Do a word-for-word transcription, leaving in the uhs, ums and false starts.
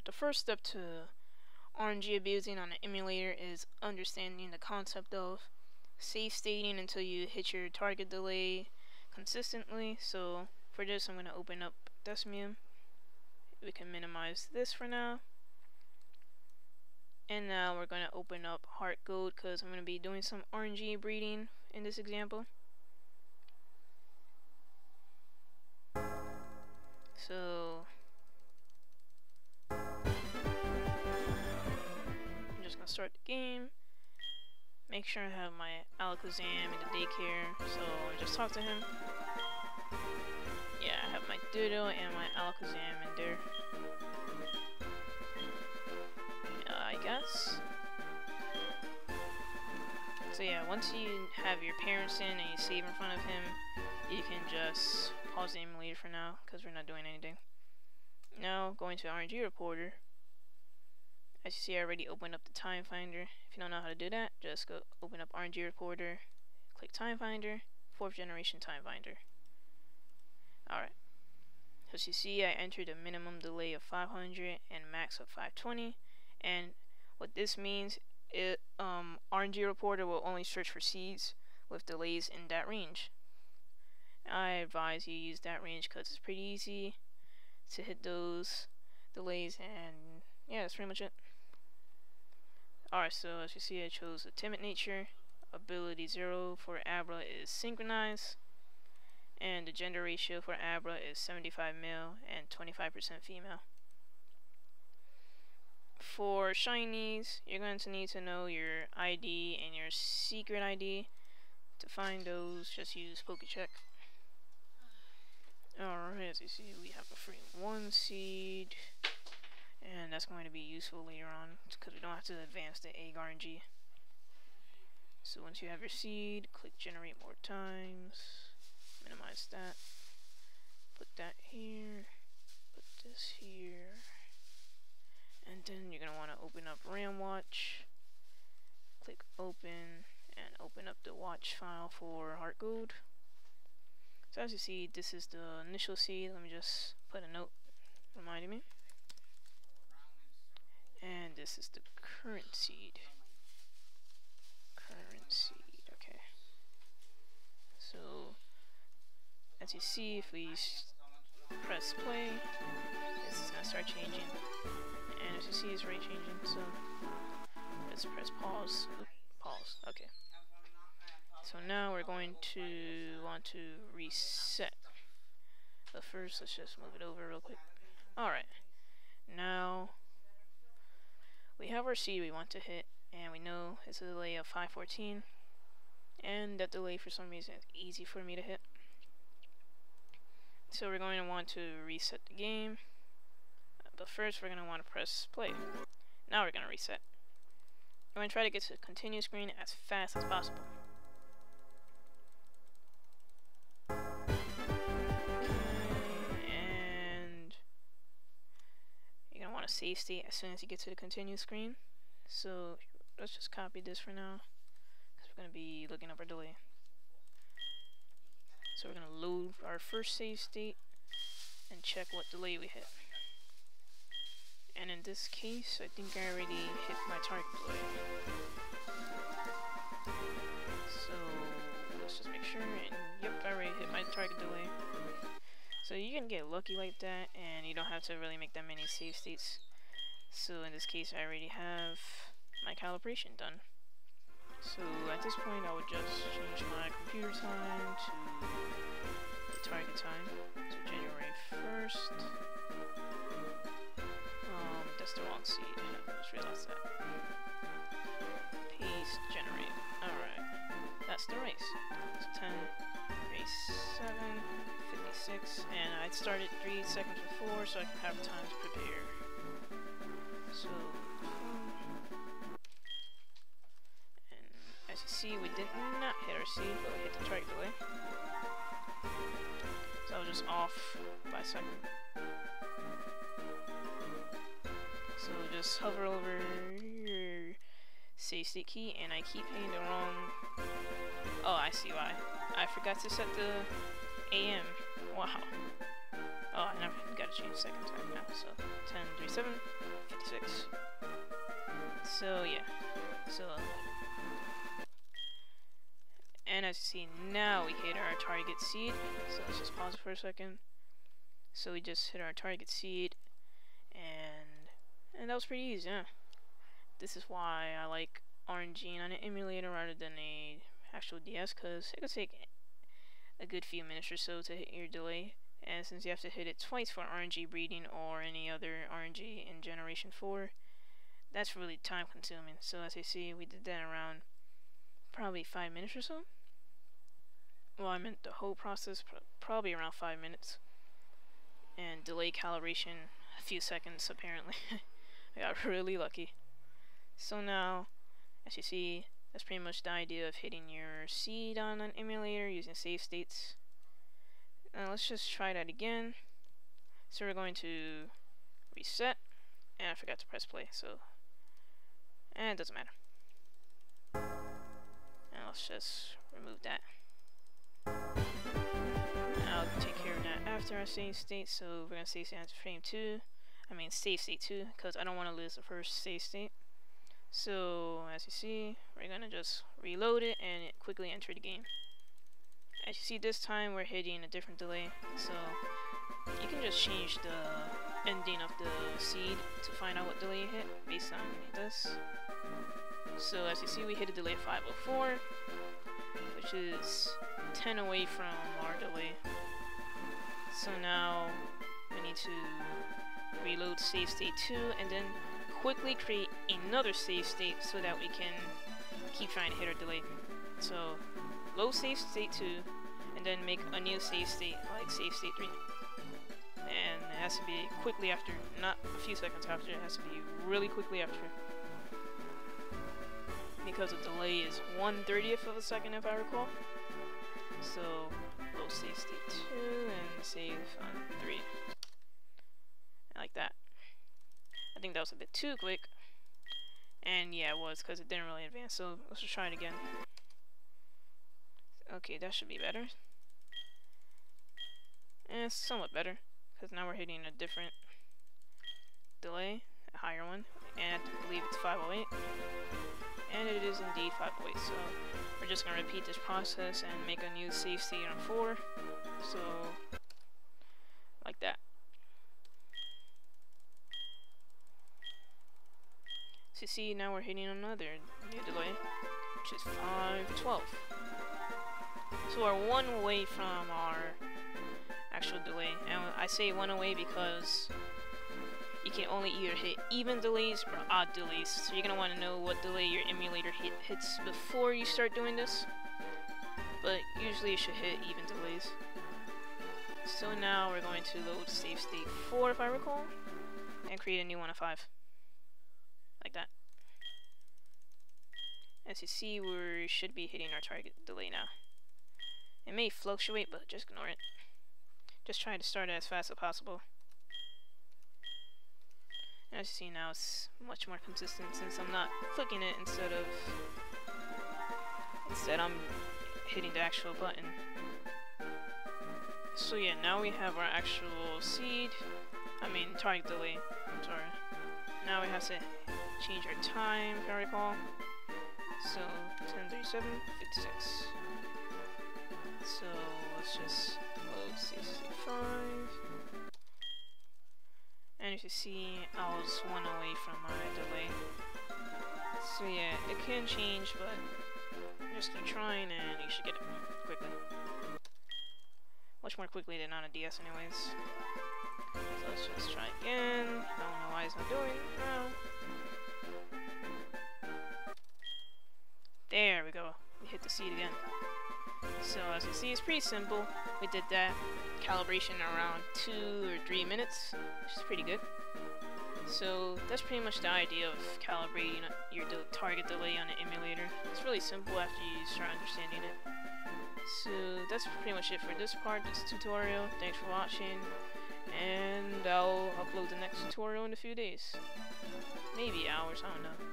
Alright, the first step to R N G abusing on an emulator is understanding the concept of safe stating until you hit your target delay consistently. So for this, I'm going to open up Desmume. We can minimize this for now. And now we're going to open up HeartGold because I'm going to be doing some R N G breeding in this example. So I'm just going to start the game. Make sure I have my Alakazam in the daycare, so I just talk to him. Yeah, I have my Doodle and my Alakazam in there, I guess. So yeah, once you have your parents in and you save in front of him, you can just pause the emulator for now because we're not doing anything. Now going to R N G Reporter. As you see, I already opened up the Time Finder. If you don't know how to do that, just go open up R N G Reporter, click Time Finder, Fourth Generation Time Finder. Alright. As you see, I entered a minimum delay of five hundred and max of five twenty. And what this means, it um, R N G Reporter will only search for seeds with delays in that range. I advise you use that range because it's pretty easy to hit those delays, and yeah, that's pretty much it. Alright, so as you see, I chose a timid nature. Ability zero for Abra is synchronized, and the gender ratio for Abra is seventy-five male and twenty-five percent female. For shinies, you're going to need to know your I D and your secret I D. To find those, just use PokeCheck. Alright, as you see, we have a free one seed, and that's going to be useful later on because we don't have to advance the egg R N G. So once you have your seed, click generate more times, minimize that, put that here, put this here. And then you're going to want to open up RAM Watch, click open, and open up the watch file for HeartGold. So as you see, this is the initial seed. Let me just put a note reminding me. And this is the current seed. Current seed, okay. So as you see, if we press play, this is going to start changing. And as you see, it's rate changing, so let's press pause. Oop, pause, okay. So now we're going to want to reset. But first, let's just move it over real quick. Alright, now we have our seed we want to hit, and we know it's a delay of five fourteen. And that delay, for some reason, is easy for me to hit. So we're going to want to reset the game. But first, we're going to want to press play. Now we're going to reset. We're going to try to get to the continue screen as fast as possible. And you're going to want to save state as soon as you get to the continue screen. So let's just copy this for now, because we're going to be looking up our delay. So we're going to load our first save state and check what delay we hit. And in this case, I think I already hit my target delay. So let's just make sure, and yep, I already hit my target delay. So you can get lucky like that, and you don't have to really make that many save states. So in this case, I already have my calibration done. So at this point, I would just change my computer time to the target time, to January first. That's the wrong seed. I just realized that. Paste, generate. Alright. That's the race. It's ten, race seven, fifty-six, and I'd started three seconds before, so I can have time to prepare. So, and as you see, we did not hit our seed, but we hit the target delay. So I was just off by a second. So just hover over your save state key, and I keep hitting the wrong... Oh, I see why. I forgot to set the A M. Wow. Oh, I never got to change second time now, so ten, three, seven. six. So yeah, so and as you see now we hit our target seed. So let's just pause for a second. So we just hit our target seed, and and that was pretty easy. Yeah. This is why I like RNGing on an emulator rather than a actual D S, because it could take a good few minutes or so to hit your delay. And since you have to hit it twice for R N G breeding or any other R N G in Generation four, that's really time consuming. So as you see, we did that around probably five minutes or so. Well, I meant the whole process, pr probably around five minutes. And delay calibration, a few seconds apparently. I got really lucky. So now, as you see, that's pretty much the idea of hitting your seed on an emulator using save states. Now let's just try that again. So we're going to reset, and I forgot to press play, so and it doesn't matter. And let's just remove that. I'll take care of that after our save state, so we're gonna save state after frame two. I mean save state two, because I don't want to lose the first save state. So as you see, we're gonna just reload it and it quickly enter the game. As you see, this time we're hitting a different delay, so you can just change the ending of the seed to find out what delay you hit based on this. So as you see, we hit a delay of five oh four, which is ten away from our delay. So now we need to reload save state two and then quickly create another save state so that we can keep trying to hit our delay. So low save state two, and then make a new save state, like save state three. And it has to be quickly after, not a few seconds after, it has to be really quickly after. Because the delay is one thirtieth of a second if I recall. So low save state two, and save on three. Like that. I think that was a bit too quick. And yeah, it was, because it didn't really advance, so let's just try it again. Okay, that should be better. And it's somewhat better, because now we're hitting a different delay, a higher one, and I believe it's five oh eight. And it is indeed five oh eight, so we're just going to repeat this process and make a new save state on four. So, like that. So see, now we're hitting another new delay, which is five twelve. So we're one away from our actual delay, and I say one away because you can only either hit even delays or odd delays, so you're going to want to know what delay your emulator hit hits before you start doing this, but usually it should hit even delays. So now we're going to load save state four if I recall, and create a new one of five, like that. As you see, we should be hitting our target delay now. It may fluctuate, but just ignore it. Just try to start it as fast as possible. And as you see now, it's much more consistent since I'm not clicking it instead of... Instead I'm hitting the actual button. So yeah, now we have our actual seed. I mean, target delay. I'm sorry. Now we have to change our time, if I recall. So, ten thirty-seven fifty-six. So let's just load save state five, and as you see, I was one away from my delay. So yeah, it can change, but just keep trying and you should get it quickly. Much more quickly than on a D S anyways. So let's just try again. I don't know why it's not doing it now. There we go, we hit the seed again. So as you see, it's pretty simple. We did that calibration around two or three minutes, which is pretty good. So that's pretty much the idea of calibrating your de target delay on an emulator. It's really simple after you start understanding it. So that's pretty much it for this part, this tutorial. Thanks for watching, and I'll upload the next tutorial in a few days. Maybe hours, I don't know.